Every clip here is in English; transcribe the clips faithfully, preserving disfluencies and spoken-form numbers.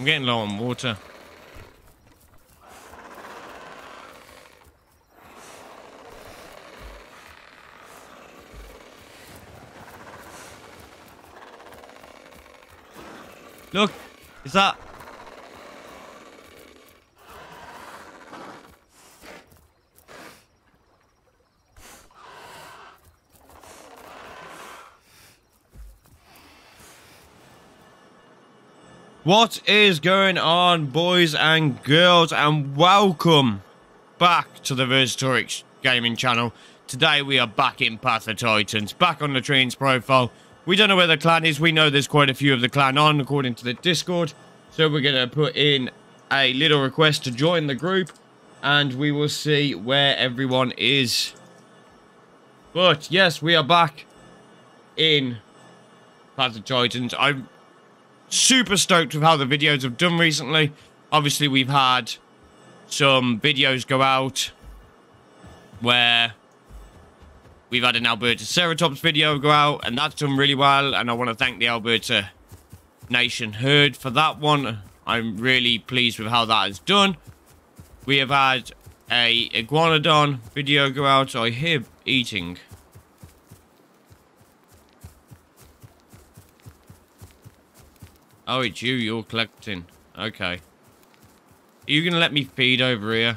I'm getting low on water. Look, is that? What is going on, boys and girls, and welcome back to the Vercitorix Gaming Channel. Today we are back in Path of Titans, back on the Trin's profile. We don't know where the clan is. We know there's quite a few of the clan on, according to the Discord. So we're going to put in a little request to join the group, and we will see where everyone is. But, yes, we are back in Path of Titans. I'm super stoked with how the videos have done recently. Obviously, we've had some videos go out where... we've had an Albertaceratops video go out, and that's done really well, and I want to thank the Alberta Nation herd for that one. I'm really pleased with how that has done. We have had a iguanodon video go out. I hear eating. Oh, it's you. You're collecting. Okay. Are you going to let me feed over here?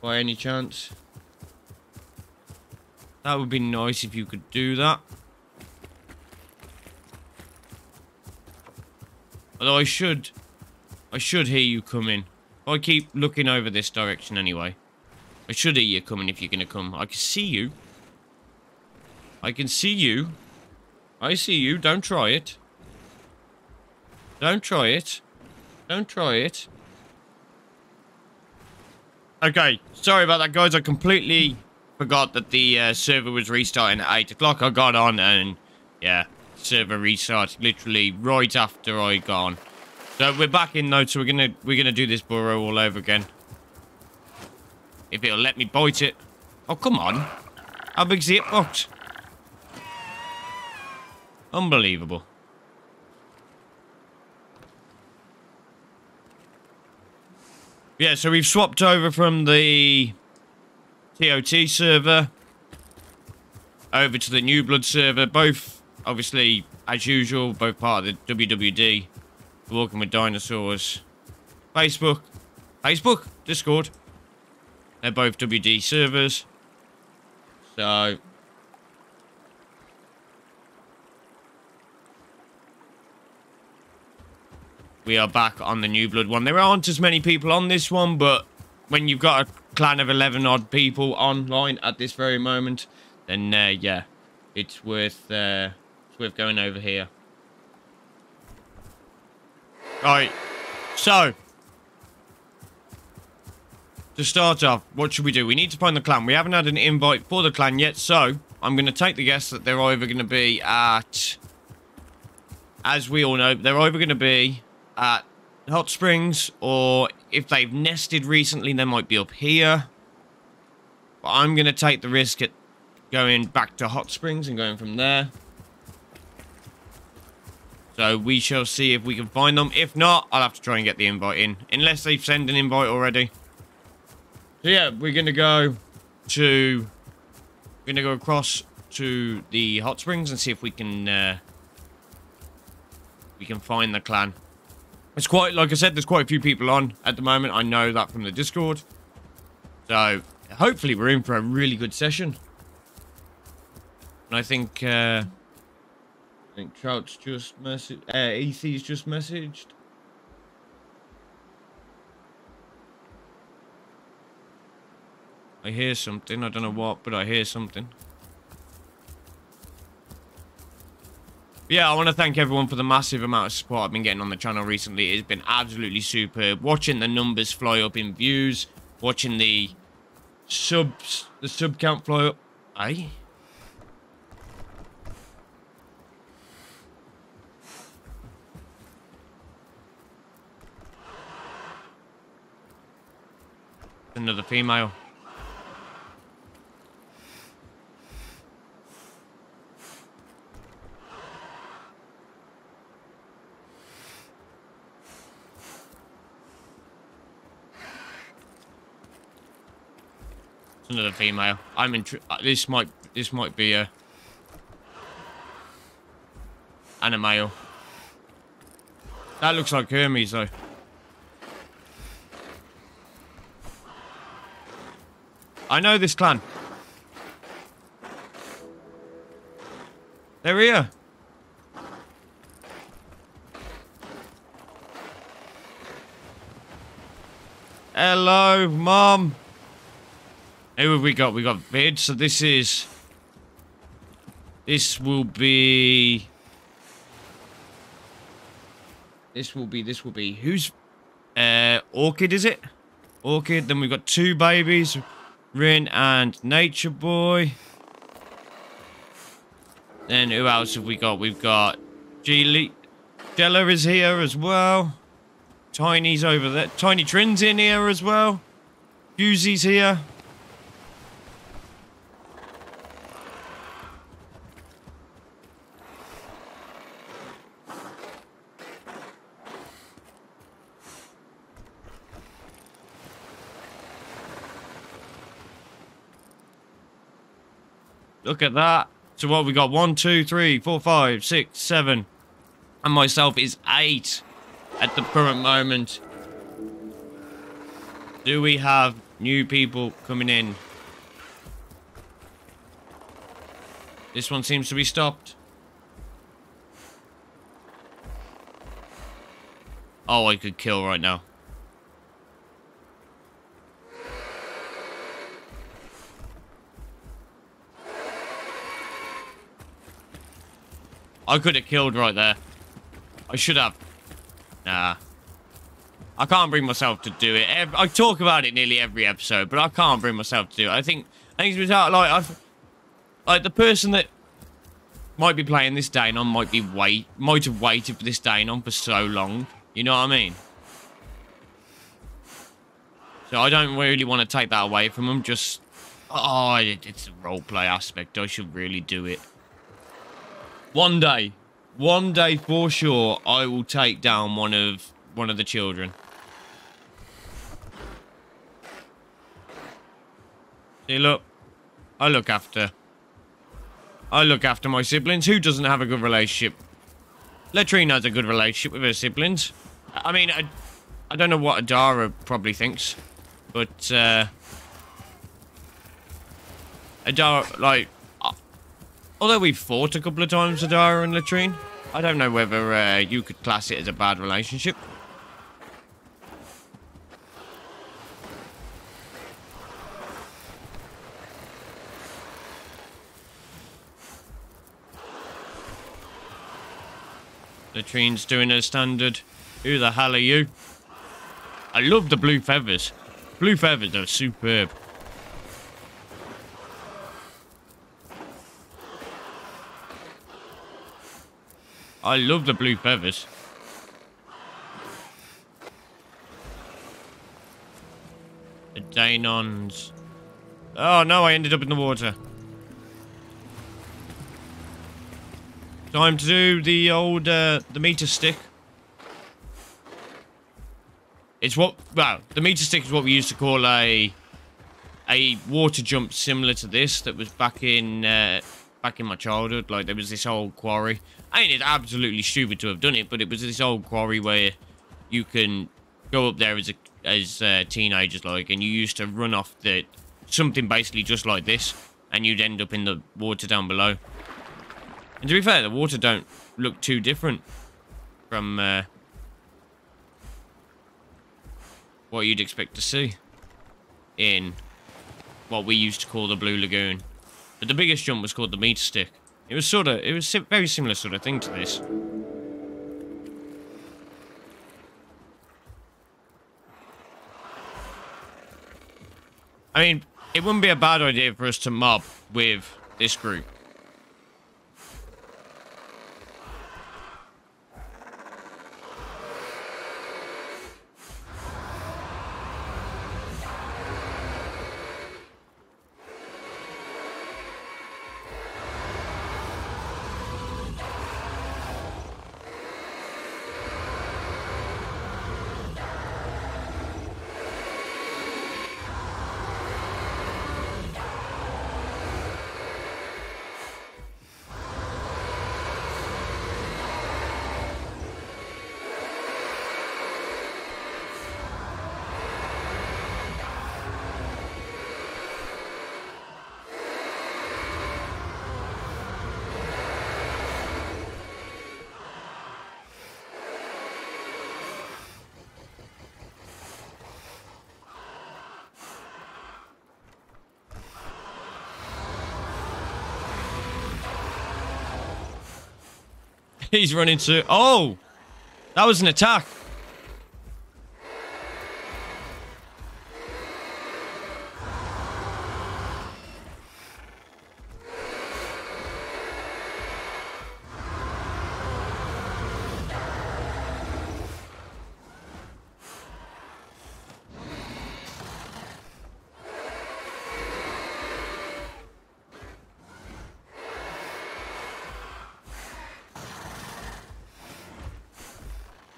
By any chance? That would be nice if you could do that. Although I should... I should hear you coming. I keep looking over this direction anyway. I should hear you coming if you're going to come. I can see you. I can see you. I see you. Don't try it. Don't try it. Don't try it. Okay. Sorry about that, guys. I completely... forgot that the uh, server was restarting at eight o'clock. I got on and, yeah, server restarted literally right after I got on. So we're back in though, so we're gonna we're gonna do this burrow all over again. If it'll let me bite it. Oh, come on. How big's the hitbox? Unbelievable. Yeah, so we've swapped over from the... T O T server over to the New Blood server, both obviously as usual, both part of the W W D, Walking with Dinosaurs, Facebook, Facebook, Discord. They're both W D servers. So we are back on the New Blood one. There aren't as many people on this one, but when you've got a clan of eleven odd people online at this very moment, then uh, yeah, it's worth uh, it's worth going over here. All right, so to start off, what should we do? We need to find the clan. We haven't had an invite for the clan yet, so I'm going to take the guess that they're either going to be at, as we all know, they're either going to be at Hot Springs, or if they've nested recently, they might be up here. But I'm going to take the risk at going back to Hot Springs and going from there. So we shall see if we can find them. If not, I'll have to try and get the invite in. Unless they've sent an invite already. So yeah, we're going to go to... we're going to go across to the Hot Springs and see if we can... Uh, we can find the clan. It's quite, like I said, there's quite a few people on at the moment. I know that from the Discord. So, hopefully we're in for a really good session. And I think, uh... I think Trout's just messaged... Uh, Ethy's just messaged. I hear something. I don't know what, but I hear something. Yeah, I want to thank everyone for the massive amount of support I've been getting on the channel recently. It's been absolutely superb. Watching the numbers fly up in views, watching the subs, the sub count fly up. Aye. Another female. It's another female. I'm in. This might. This might be a. And a male. That looks like Hermes though. I know this clan. They're here. Hello, Mom. Who have we got? We got Vid. So this is. This will be. This will be. This will be. Who's? Uh, Orchid is it? Orchid. Then we've got two babies. Rin and Nature Boy. Then who else have we got? We've got Lee Della is here as well. Tiny's over there. Tiny Trin's in here as well. Uzi's here. Look at that. So what we got? One, two, three, four, five, six, seven. And myself is eight at the current moment. Do we have new people coming in? This one seems to be stopped. Oh, I could kill right now. I could have killed right there. I should have. Nah. I can't bring myself to do it. I talk about it nearly every episode, but I can't bring myself to do it. I think, I think it's without, like, I've, like, the person that might be playing this Deinon might be wait, might have waited for this Deinon for so long. You know what I mean? So I don't really want to take that away from them. Just, oh, it, it's a roleplay aspect. I should really do it. One day, one day for sure, I will take down one of one of the children. See, look, I look after, I look after my siblings. Who doesn't have a good relationship? Letrin has a good relationship with her siblings. I mean, I, I don't know what Adara probably thinks, but uh, Adara, like. Although we've fought a couple of times, Adara and Letrin, I don't know whether uh, you could class it as a bad relationship. Latrine's doing her standard. Who the hell are you? I love the blue feathers. Blue feathers are superb. I love the blue feathers. The Deinons. Oh no, I ended up in the water. Time to do the old, uh, the meter stick. It's what, well, the meter stick is what we used to call a, a water jump similar to this that was back in, uh, back in my childhood. Like, there was this old quarry. I mean, it's absolutely stupid to have done it, but it was this old quarry where you can go up there as a, as uh, teenagers, like, and you used to run off the something basically just like this, and you'd end up in the water down below. And to be fair, the water don't look too different from uh, what you'd expect to see in what we used to call the Blue Lagoon. But the biggest jump was called the meter stick. It was sort of, it was a very similar sort of thing to this. I mean, it wouldn't be a bad idea for us to mob with this group. He's running to... Oh! That was an attack.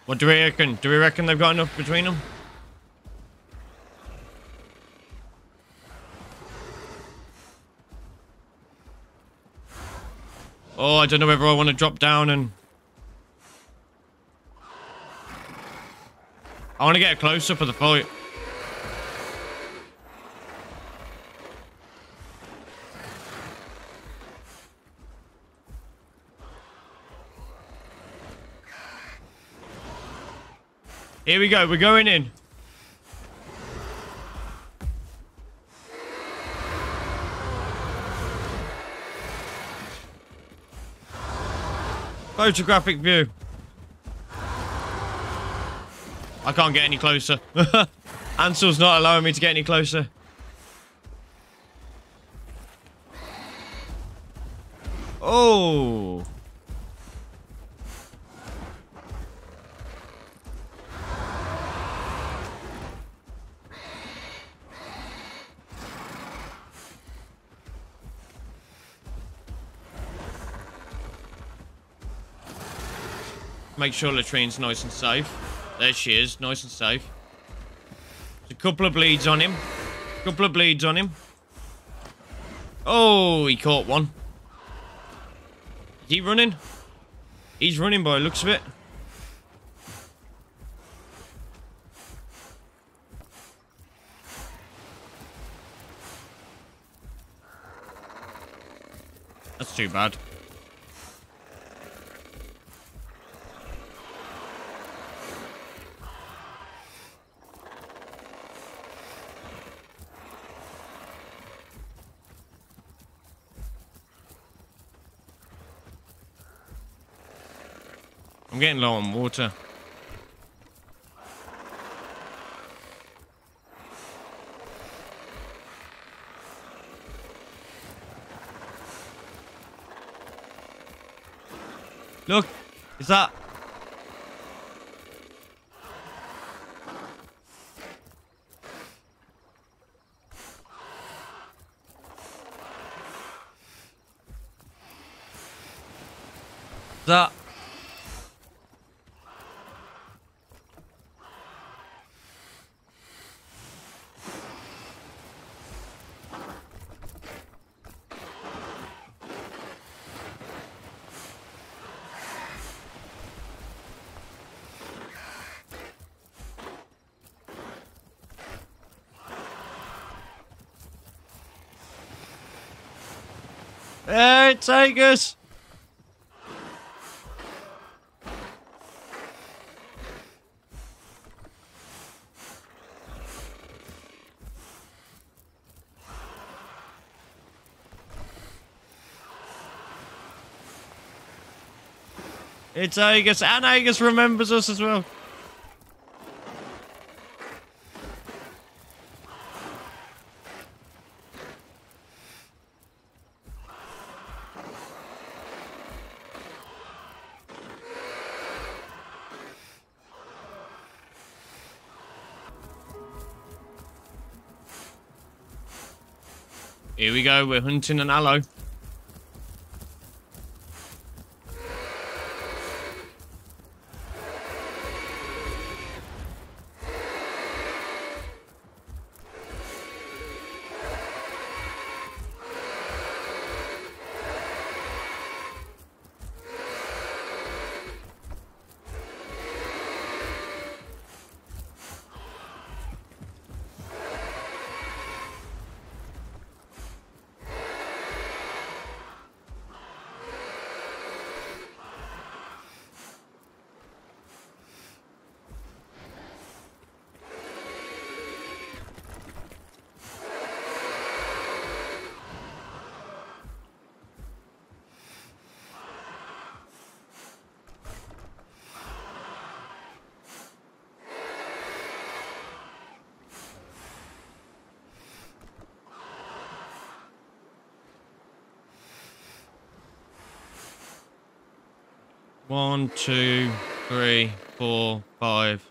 What do we reckon? Do we reckon they've got enough between them? Oh, I don't know whether I want to drop down and... I want to get a close-up of the fight. Here we go, we're going in. Photographic view. I can't get any closer. Ansel's not allowing me to get any closer. Oh. Make sure Letrin's nice and safe. There she is, nice and safe. There's a couple of bleeds on him. A couple of bleeds on him. Oh, he caught one. Is he running? He's running by the looks of it. That's too bad. I'm getting low on water. Look, is that? Is that? Hey, take us! It's Aegis, and Aegis remembers us as well. Here we go, we're hunting an aloe. One, two, three, four, five.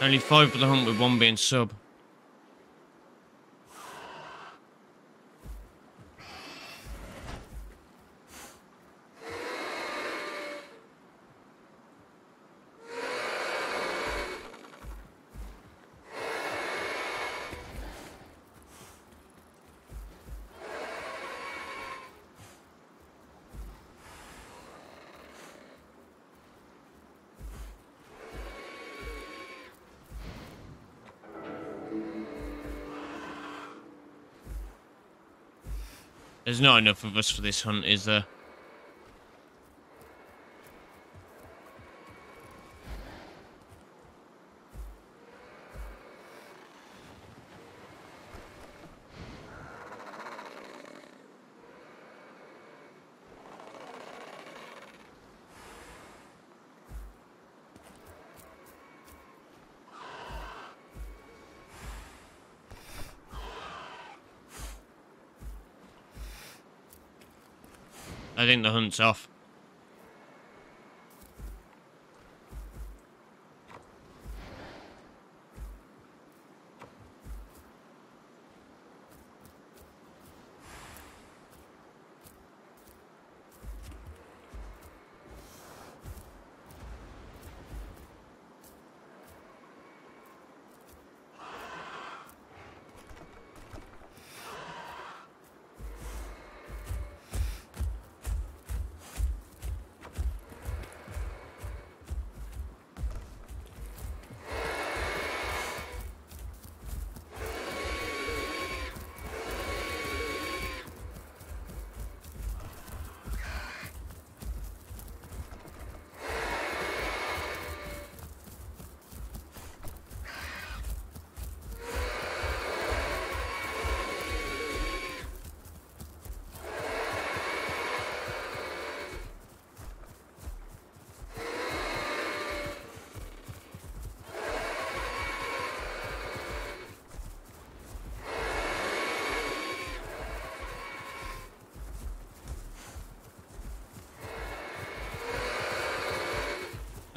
Only five for the hunt with one being sub. There's not enough of us for this hunt, is there? I think the hunt's off.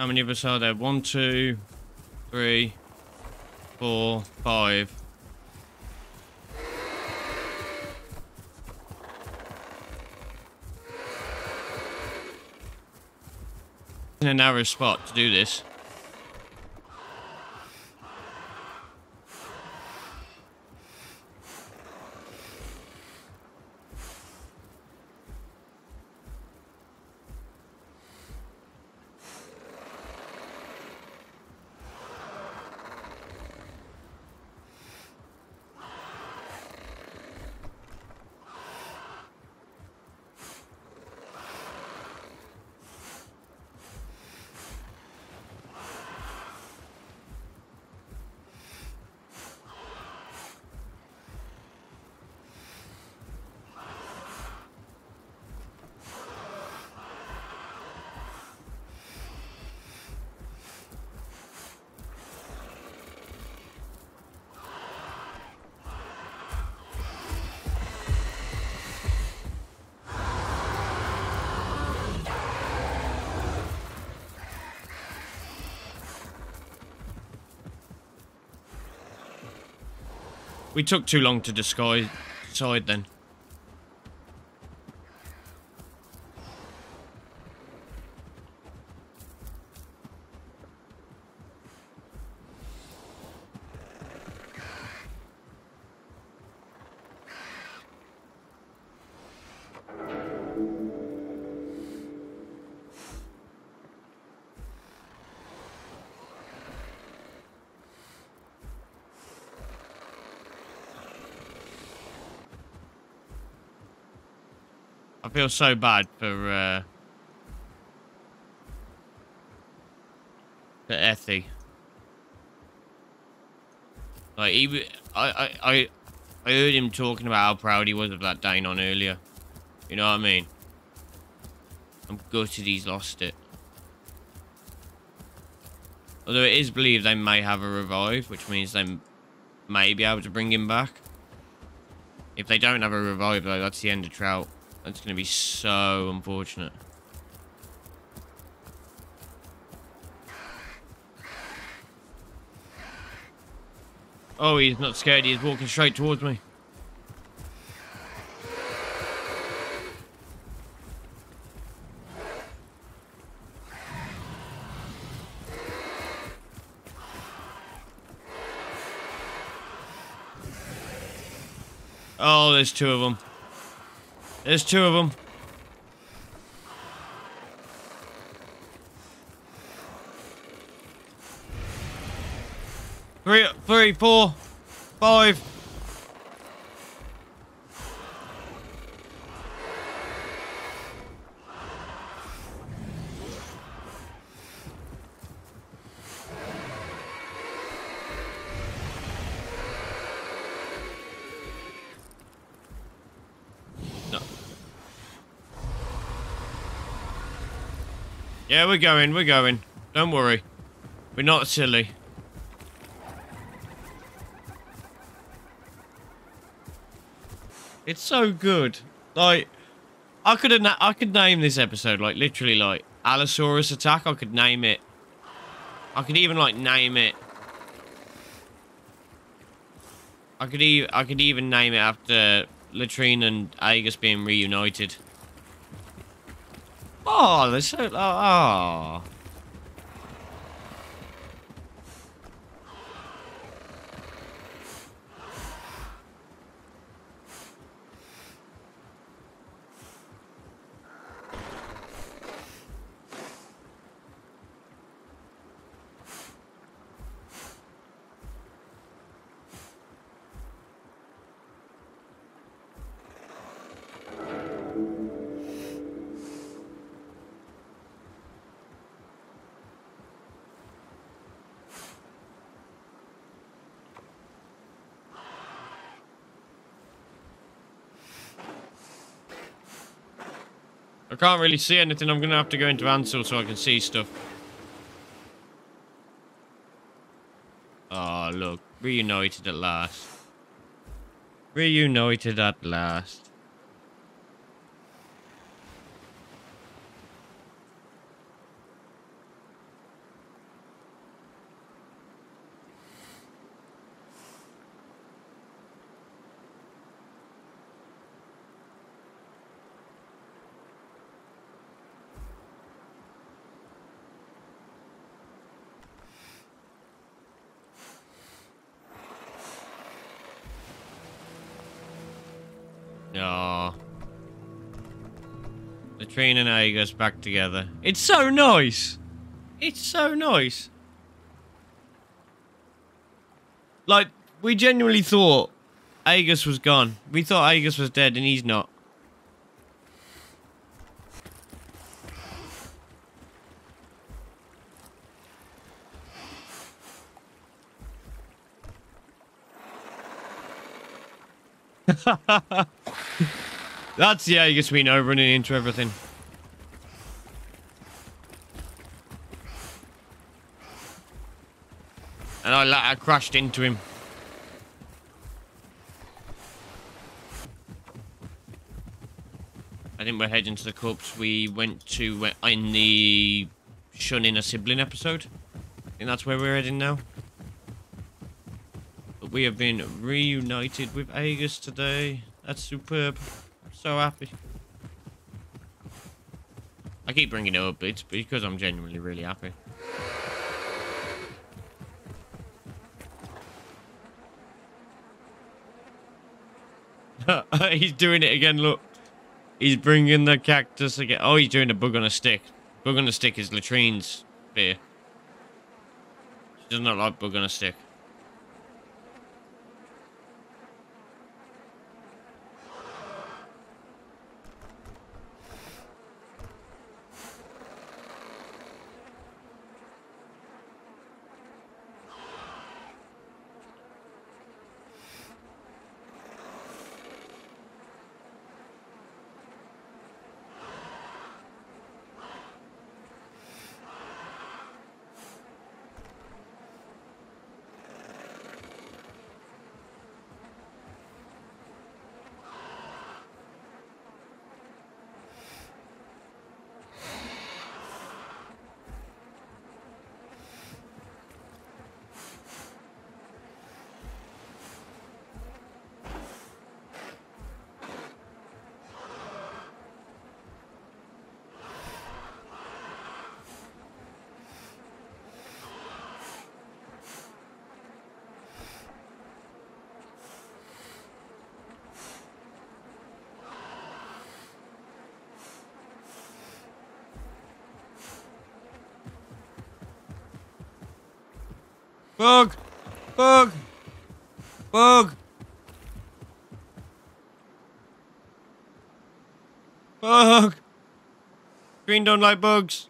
How many of us are there? One, two, three, four, five. In a narrow spot to do this. We took too long to decide then. I feel so bad for, uh, for Ethy. Like, he, I, I, I heard him talking about how proud he was of that Deinon earlier. You know what I mean? I'm gutted he's lost it. Although it is believed they may have a revive, which means they may be able to bring him back. If they don't have a revive, though, that's the end of Trout. That's going to be so unfortunate. Oh, he's not scared. He's walking straight towards me. Oh, there's two of them. There's two of them. Three, three, four, five. Yeah, we're going, we're going. Don't worry. We're not silly. It's so good. Like, I could have, I could name this episode, like, literally, like, Allosaurus Attack. I could name it. I could even, like, name it. I could, e I could even name it after Letrin and Aegis being reunited. Oh, they're so... Oh. I can't really see anything. I'm going to have to go into Ansel so I can see stuff. Oh, look. Reunited at last. Reunited at last. Oh. The Trin and Aegis back together. It's so nice. It's so nice. Like, we genuinely thought Aegis was gone. We thought Aegis was dead, and he's not. That's the Aegis we know, running into everything. And I, like, I crashed into him. I think we're heading to the corpse we went to uh, in the Shunning a Sibling episode. I think that's where we're heading now. But we have been reunited with Aegis today. That's superb. So happy. I keep bringing it up, it's because I'm genuinely really happy. He's doing it again, look. He's bringing the cactus again. Oh, he's doing a bug on a stick. Bug on a stick is Letrin's beer. She does not like bug on a stick. Bug! Bug! Bug! Bug! Green don't like bugs.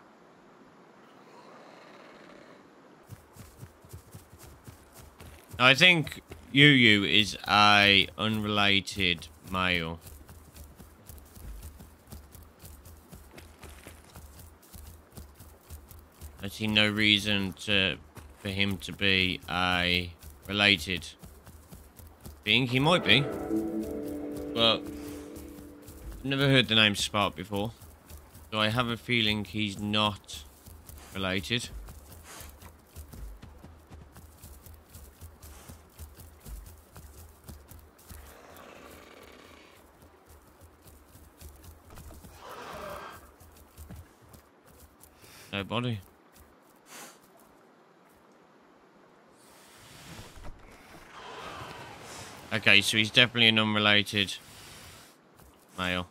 I think Yuyu is a unrelated male. I see no reason to, for him to be a related being. He might be, but I've never heard the name Spark before, so I have a feeling he's not related. Nobody. Okay, so he's definitely an unrelated male.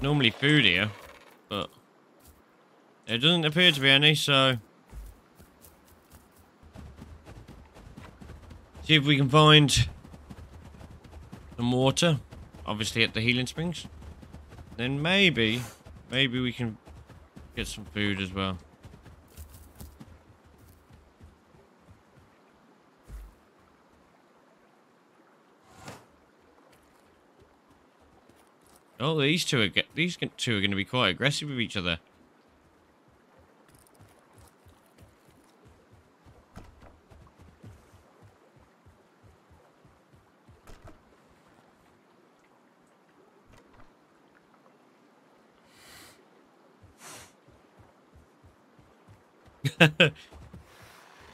Normally food here, but there doesn't appear to be any, so see if we can find some water, obviously at the healing springs. Then maybe, maybe we can get some food as well. Oh, these two are these two are going to be quite aggressive with each other.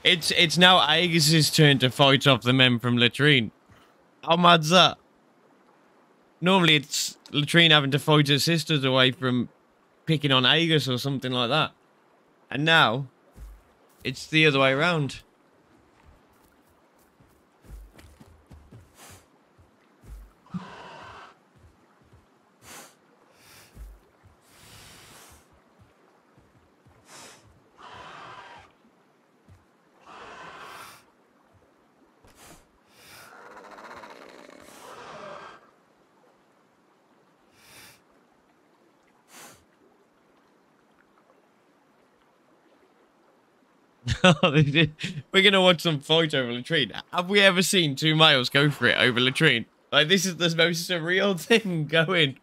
it's it's now Aegis's turn to fight off the men from Letrin. How mad's that? Normally it's Letrin having to fight her sisters away from picking on Aegis or something like that. And now, it's the other way around. We're gonna watch some fight over Letrin. Have we ever seen two males go for it over Letrin? Like, this is the most surreal thing going.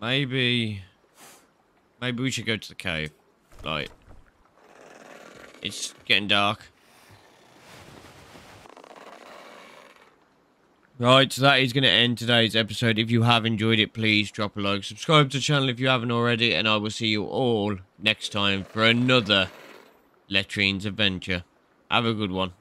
Maybe, maybe we should go to the cave. Like, it's getting dark. Right, so that is going to end today's episode. If you have enjoyed it, please drop a like, subscribe to the channel if you haven't already, and I will see you all next time for another Letrin's adventure. Have a good one.